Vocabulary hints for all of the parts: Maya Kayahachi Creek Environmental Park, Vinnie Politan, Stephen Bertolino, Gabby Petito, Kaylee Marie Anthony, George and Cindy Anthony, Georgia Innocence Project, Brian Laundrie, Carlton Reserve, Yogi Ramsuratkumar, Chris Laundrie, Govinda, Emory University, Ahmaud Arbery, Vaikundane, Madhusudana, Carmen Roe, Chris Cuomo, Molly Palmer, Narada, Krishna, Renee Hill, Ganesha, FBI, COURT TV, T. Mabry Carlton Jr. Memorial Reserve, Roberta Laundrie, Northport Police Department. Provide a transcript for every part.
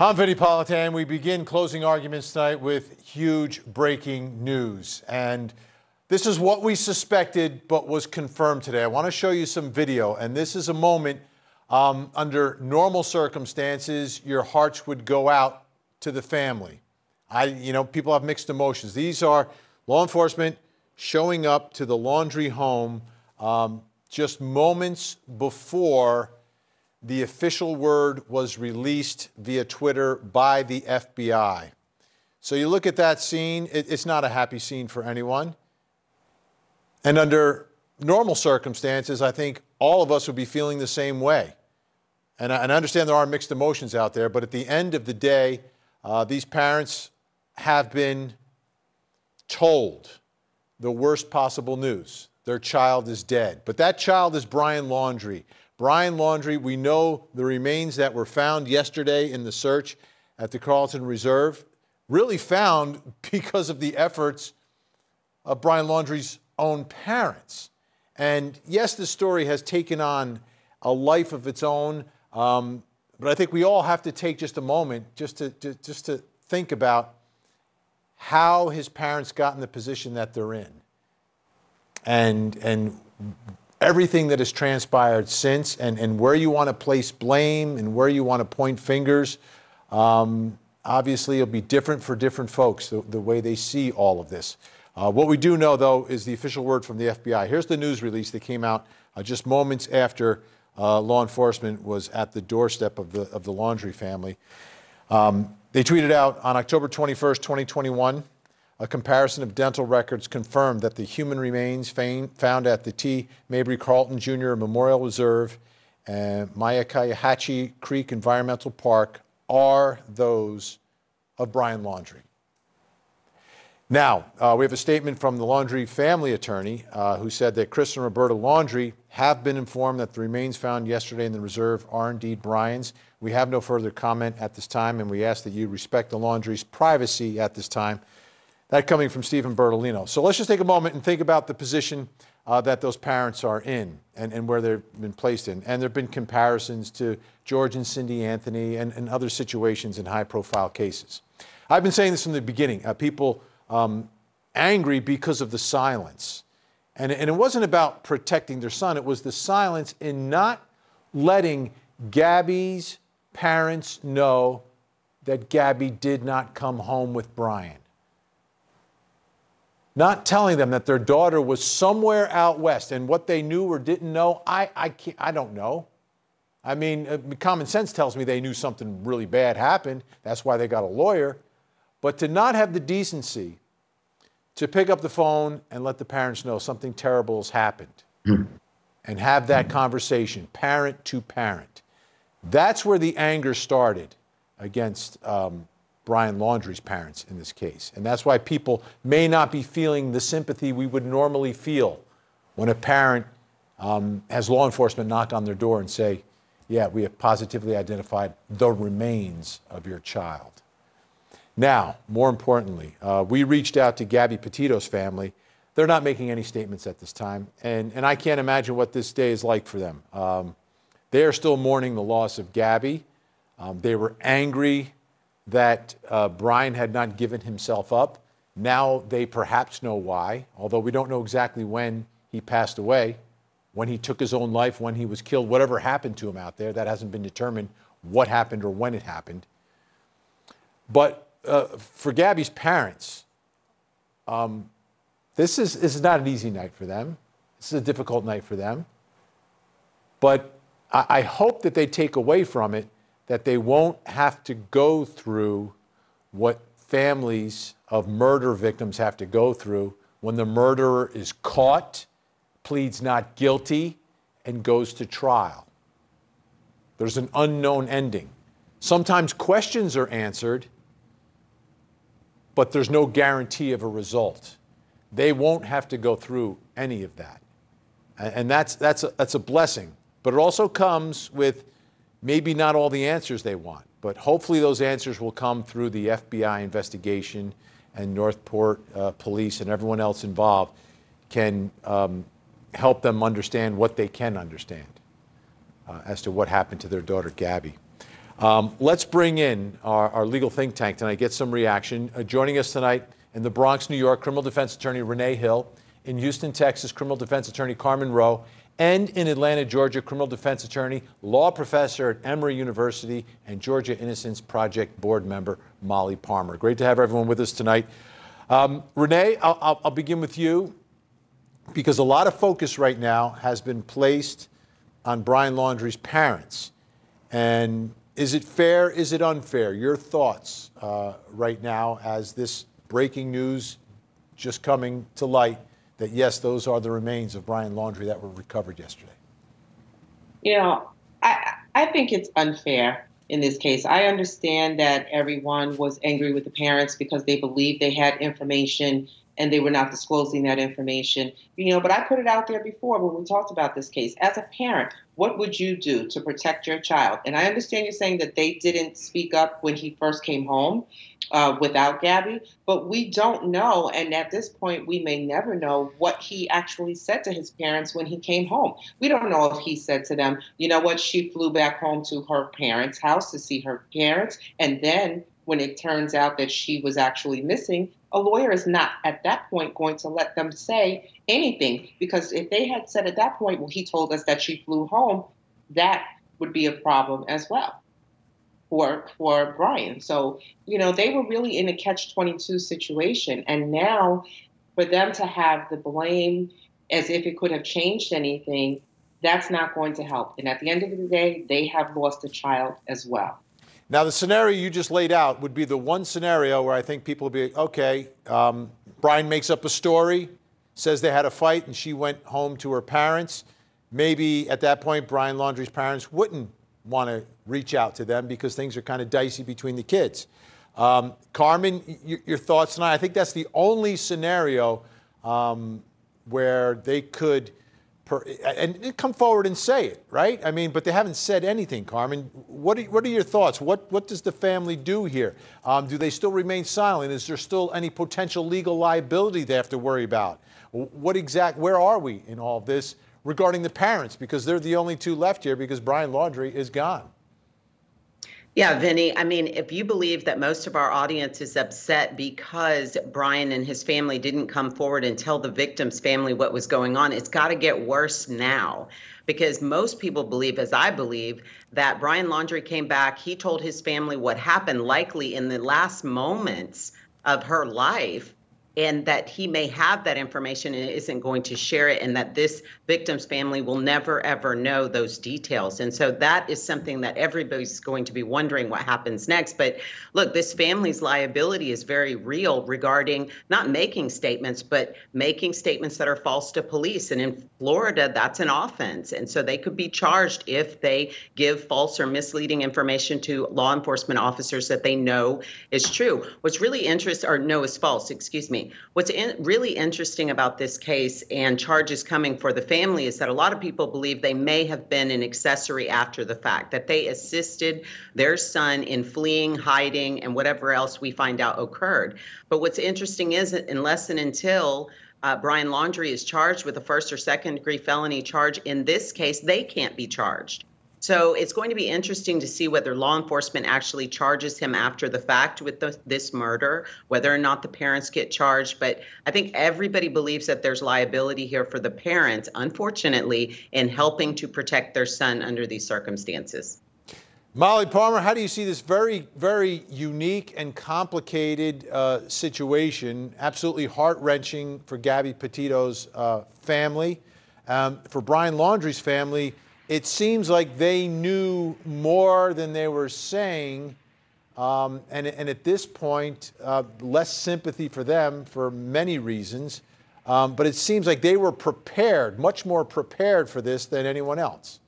I'm Vinnie Politan. We begin closing arguments tonight with huge breaking news. And this is what we suspected but was confirmed today. I want to show you some video. And this is a moment under normal circumstances, your hearts would go out to the family. You know, people have mixed emotions. These are law enforcement showing up to the Laundrie home just moments before the official word was released via Twitter by the FBI. So you look at that scene, it's not a happy scene for anyone. And under normal circumstances, I think all of us would be feeling the same way. And I understand there are mixed emotions out there, but at the end of the day, these parents have been told the worst possible news. Their child is dead. But that child is Brian Laundrie. Brian Laundrie, we know the remains that were found yesterday in the search at the Carlton Reserve, really found because of the efforts of Brian Laundrie's own parents. And yes, this story has taken on a life of its own, but I think we all have to take just a moment just to think about how his parents got in the position that they're in, and everything that has transpired since, and where you want to place blame and where you want to point fingers. Obviously, it'll be different for different folks, the way they see all of this. What we do know, though, is the official word from the FBI. Here's the news release that came out just moments after law enforcement was at the doorstep of the Laundrie family. They tweeted out, on October 21st, 2021, a comparison of dental records confirmed that the human remains found at the T. Mabry Carlton Jr. Memorial Reserve and Maya Kayahachi Creek Environmental Park are those of Brian Laundrie. Now, we have a statement from the Laundrie family attorney who said that Chris and Roberta Laundrie have been informed that the remains found yesterday in the reserve are indeed Brian's. We have no further comment at this time, and we ask that you respect the Laundrie's privacy at this time. That coming from Stephen Bertolino. So let's just take a moment and think about the position that those parents are in and where they've been placed in. And there have been comparisons to George and Cindy Anthony and other situations in high-profile cases. I've been saying this from the beginning. People angry because of the silence. And it wasn't about protecting their son. It was the silence in not letting Gabby's parents know that Gabby did not come home with Brian. Not telling them that their daughter was somewhere out west, and what they knew or didn't know, I don't know. I mean, common sense tells me they knew something really bad happened. That's why they got a lawyer. But to not have the decency to pick up the phone and let the parents know something terrible has happened and have that conversation, parent to parent. That's where the anger started against Brian Laundrie's parents in this case. And that's why people may not be feeling the sympathy we would normally feel when a parent has law enforcement knock on their door and say, yeah, we have positively identified the remains of your child. Now, more importantly, we reached out to Gabby Petito's family. They're not making any statements at this time, and I can't imagine what this day is like for them. They are still mourning the loss of Gabby. They were angry that Brian had not given himself up. Now they perhaps know why, although we don't know exactly when he passed away, when he took his own life, when he was killed, whatever happened to him out there. That hasn't been determined what happened or when it happened. But for Gabby's parents, this is not an easy night for them. This is a difficult night for them. But I hope that they take away from it that they won't have to go through what families of murder victims have to go through when the murderer is caught, pleads not guilty, and goes to trial. There's an unknown ending. Sometimes questions are answered, but there's no guarantee of a result. They won't have to go through any of that. And that's a blessing. But it also comes with maybe not all the answers they want, but hopefully those answers will come through the FBI investigation, and Northport police and everyone else involved can help them understand what they can understand as to what happened to their daughter, Gabby. Let's bring in our legal think tank tonight, get some reaction. Joining us tonight in the Bronx, New York, criminal defense attorney Renee Hill, in Houston, Texas, criminal defense attorney Carmen Roe, and in Atlanta, Georgia, criminal defense attorney, law professor at Emory University, and Georgia Innocence Project board member Molly Palmer. Great to have everyone with us tonight. Renee, I'll begin with you, because a lot of focus right now has been placed on Brian Laundrie's parents. And is it fair, is it unfair? Your thoughts right now as this breaking news just coming to light that, yes, those are the remains of Brian Laundrie that were recovered yesterday. You know, I think it's unfair in this case. I understand that everyone was angry with the parents because they believed they had information and they were not disclosing that information. You know, but I put it out there before when we talked about this case. As a parent, what would you do to protect your child? And I understand you're saying that they didn't speak up when he first came home without Gabby, but we don't know. And at this point, we may never know what he actually said to his parents when he came home. We don't know if he said to them, you know what, she flew back home to her parents' house to see her parents, and then when it turns out that she was actually missing, a lawyer is not at that point going to let them say anything, because if they had said at that point, well, he told us that she flew home, that would be a problem as well for Brian. So, you know, they were really in a catch-22 situation. And now for them to have the blame as if it could have changed anything, that's not going to help. And at the end of the day, they have lost a child as well. Now, the scenario you just laid out would be the one scenario where I think people would be, okay, Brian makes up a story, says they had a fight, and she went home to her parents. Maybe at that point, Brian Laundrie's parents wouldn't want to reach out to them because things are kind of dicey between the kids. Carmen, your thoughts tonight? I think that's the only scenario where they could and come forward and say it, right? I mean, but they haven't said anything, Carmen. What are your thoughts? What does the family do here? Do they still remain silent? Is there still any potential legal liability they have to worry about? Where are we in all this regarding the parents? Because they're the only two left here because Brian Laundrie is gone. Yeah, Vinny, I mean, if you believe that most of our audience is upset because Brian and his family didn't come forward and tell the victim's family what was going on, it's got to get worse now. Because most people believe, as I believe, that Brian Laundrie came back, he told his family what happened likely in the last moments of her life, and that he may have that information and isn't going to share it, and that this victim's family will never, ever know those details. And so that is something that everybody's going to be wondering what happens next. But look, this family's liability is very real regarding not making statements, but making statements that are false to police. And in Florida, that's an offense. And so they could be charged if they give false or misleading information to law enforcement officers that they know is true. What's really interesting, or no, is false, excuse me. What's really interesting about this case and charges coming for the family is that a lot of people believe they may have been an accessory after the fact, that they assisted their son in fleeing, hiding, and whatever else we find out occurred. But what's interesting is that unless and until Brian Laundrie is charged with a first or second degree felony charge, in this case, they can't be charged. So it's going to be interesting to see whether law enforcement actually charges him after the fact with this murder, whether or not the parents get charged. But I think everybody believes that there's liability here for the parents, unfortunately, in helping to protect their son under these circumstances. Molly Palmer, how do you see this very, very unique and complicated situation, absolutely heart-wrenching for Gabby Petito's family, for Brian Laundrie's family? It seems like they knew more than they were saying, and at this point, less sympathy for them for many reasons, but it seems like they were prepared, much more prepared for this than anyone else.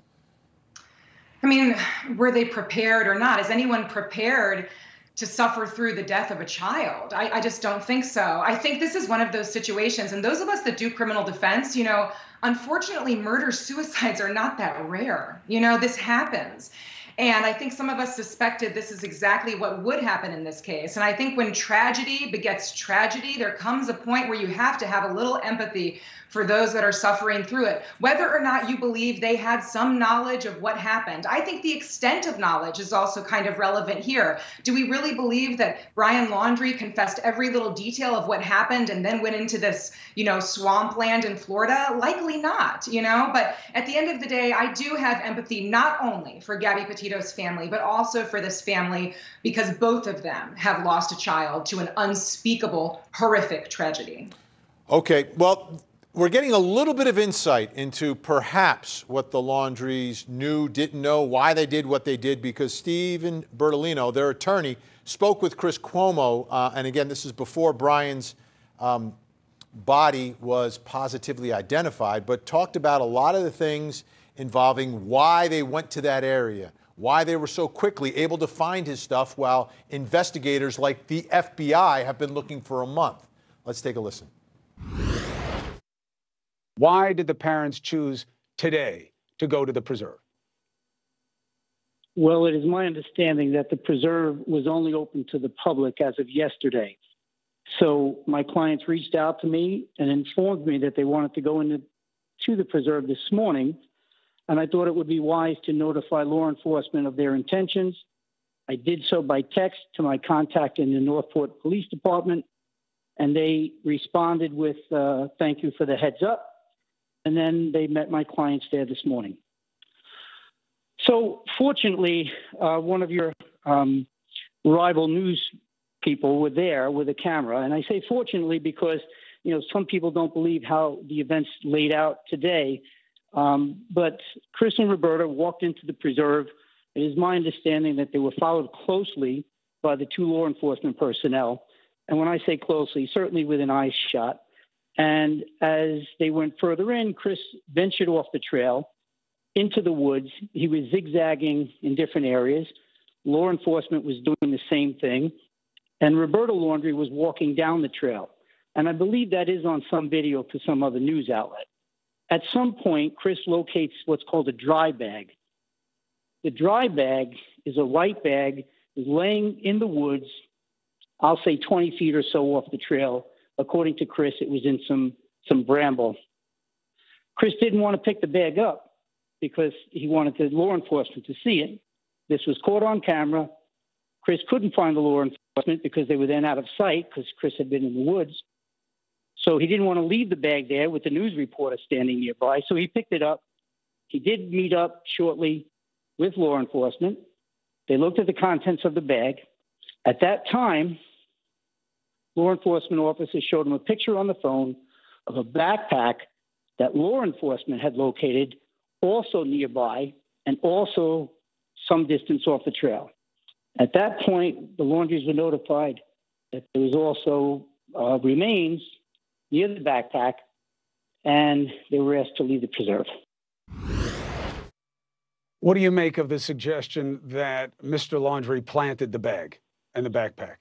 I mean, were they prepared or not? Is anyone prepared to suffer through the death of a child? I just don't think so. I think this is one of those situations, and those of us that do criminal defense, you know, unfortunately, murder suicides are not that rare. You know, this happens. And I think some of us suspected this is exactly what would happen in this case. And I think when tragedy begets tragedy, there comes a point where you have to have a little empathy for those that are suffering through it, whether or not you believe they had some knowledge of what happened. I think the extent of knowledge is also kind of relevant here. Do we really believe that Brian Laundrie confessed every little detail of what happened and then went into this, you know, swampland in Florida? Likely not, you know, but at the end of the day, I do have empathy not only for Gabby Petito's family, but also for this family, because both of them have lost a child to an unspeakable, horrific tragedy. Okay, well, we're getting a little bit of insight into perhaps what the Laundries knew, didn't know, why they did what they did, because Stephen Bertolino, their attorney, spoke with Chris Cuomo, and again, this is before Brian's body was positively identified, but talked about a lot of the things involving why they went to that area, why they were so quickly able to find his stuff while investigators like the FBI have been looking for a month. Let's take a listen. Why did the parents choose today to go to the preserve? Well, it is my understanding that the preserve was only open to the public as of yesterday. So my clients reached out to me and informed me that they wanted to go to the preserve this morning, and I thought it would be wise to notify law enforcement of their intentions. I did so by text to my contact in the Northport Police Department, and they responded with, thank you for the heads up. And then they met my clients there this morning. So fortunately, one of your rival news people were there with a camera. And I say fortunately because, you know, some people don't believe how the events laid out today. But Chris and Roberta walked into the preserve. It is my understanding that they were followed closely by the two law enforcement personnel. And when I say closely, certainly with an eye shot. And as they went further in, Chris ventured off the trail into the woods. He was zigzagging in different areas. Law enforcement was doing the same thing. And Roberta Laundrie was walking down the trail. And I believe that is on some video to some other news outlet. At some point, Chris locates what's called a dry bag. The dry bag is a white bag, is laying in the woods, I'll say 20 feet or so off the trail. According to Chris, it was in some bramble. Chris didn't want to pick the bag up because he wanted the law enforcement to see it. This was caught on camera. Chris couldn't find the law enforcement because they were then out of sight because Chris had been in the woods. So he didn't want to leave the bag there with the news reporter standing nearby. So he picked it up. He did meet up shortly with law enforcement. They looked at the contents of the bag. At that time, law enforcement officers showed him a picture on the phone of a backpack that law enforcement had located also nearby and also some distance off the trail. At that point, the Laundries were notified that there was also remains near the backpack, and they were asked to leave the preserve. What do you make of the suggestion that Mr. Laundrie planted the bag and the backpack?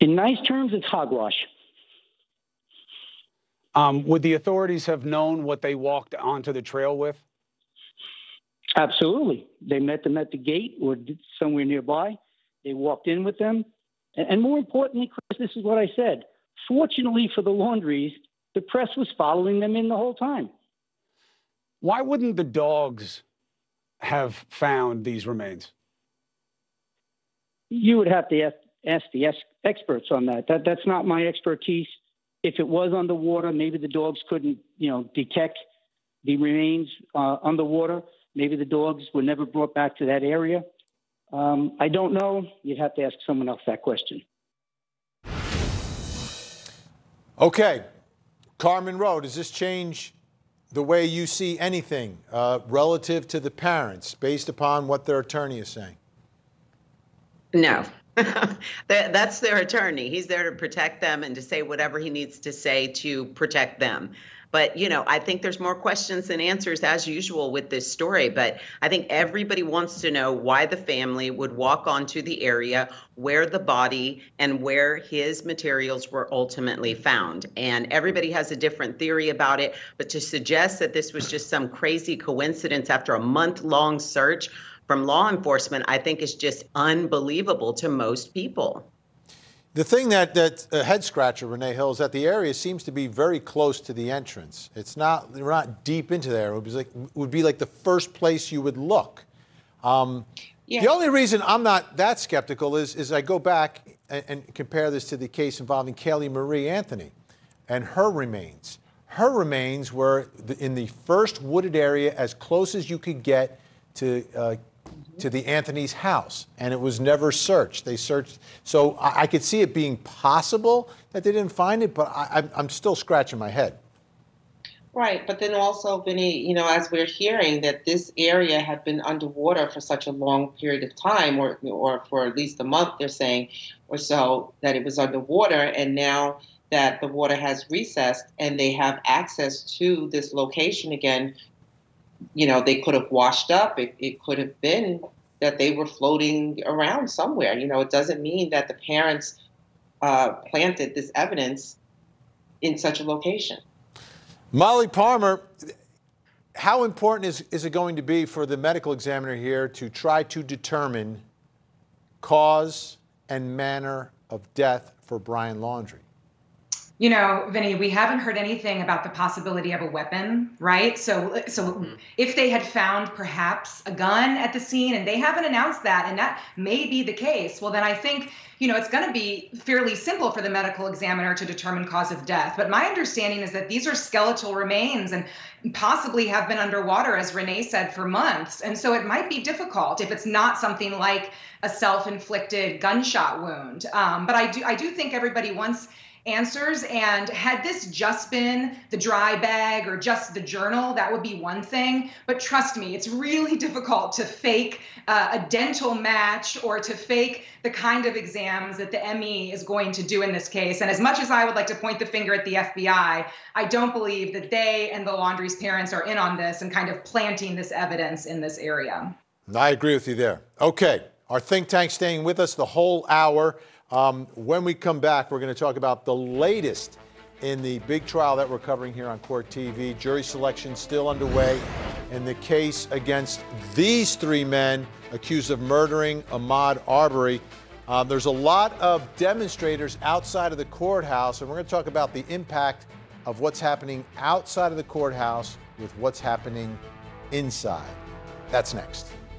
In nice terms, it's hogwash. Would the authorities have known what they walked onto the trail with? Absolutely. They met them at the gate or somewhere nearby. They walked in with them. And more importantly, Chris, this is what I said. Fortunately for the Laundries, the press was following them in the whole time. Why wouldn't the dogs have found these remains? You would have to ask the experts on that. That's not my expertise. If it was underwater, maybe the dogs couldn't, you know, detect the remains underwater. Maybe the dogs were never brought back to that area. I don't know. You'd have to ask someone else that question. Okay. Carmen Roe, does this change the way you see anything relative to the parents based upon what their attorney is saying? No. That's their attorney. He's there to protect them and to say whatever he needs to say to protect them. But, you know, I think there's more questions than answers as usual with this story. But I think everybody wants to know why the family would walk onto the area where the body and where his materials were ultimately found. And everybody has a different theory about it. But to suggest that this was just some crazy coincidence after a month-long search from law enforcement, I think is just unbelievable to most people. The thing that's a head scratcher, Renee Hill, is that the area seems to be very close to the entrance. It's not, we're not deep into there. It would be like the first place you would look. Yeah. The only reason I'm not that skeptical is I go back and compare this to the case involving Kaylee Marie Anthony and her remains. Her remains were in the first wooded area as close as you could get to the Anthony's house, and it was never searched. They searched, so I could see it being possible that they didn't find it, but I'm still scratching my head. Right, but then also, Vinnie, you know, as we're hearing that this area had been underwater for such a long period of time, or for at least a month, they're saying, or so, that it was underwater, and now that the water has recessed and they have access to this location again, you know, they could have washed up. It could have been that they were floating around somewhere. You know, it doesn't mean that the parents planted this evidence in such a location. Molly Palmer, how important is it going to be for the medical examiner here to try to determine cause and manner of death for Brian Laundrie? You know, Vinnie, we haven't heard anything about the possibility of a weapon, right? So if they had found perhaps a gun at the scene, and they haven't announced that, and that may be the case, well, then I think, you know, it's going to be fairly simple for the medical examiner to determine cause of death. But my understanding is that these are skeletal remains and possibly have been underwater, as Renee said, for months. And so it might be difficult if it's not something like a self-inflicted gunshot wound. But I do think everybody wants answers, and had this just been the dry bag or just the journal, that would be one thing. But trust me, it's really difficult to fake a dental match or to fake the kind of exams that the ME is going to do in this case. And as much as I would like to point the finger at the FBI, I don't believe that they and the Laundrie's parents are in on this and kind of planting this evidence in this area. I agree with you there. Okay, our think tank staying with us the whole hour. When we come back, we're going to talk about the latest in the big trial that we're covering here on Court TV. Jury selection still underway in the case against these three men accused of murdering Ahmaud Arbery. There's a lot of demonstrators outside of the courthouse, and we're going to talk about the impact of what's happening outside of the courthouse with what's happening inside. That's next.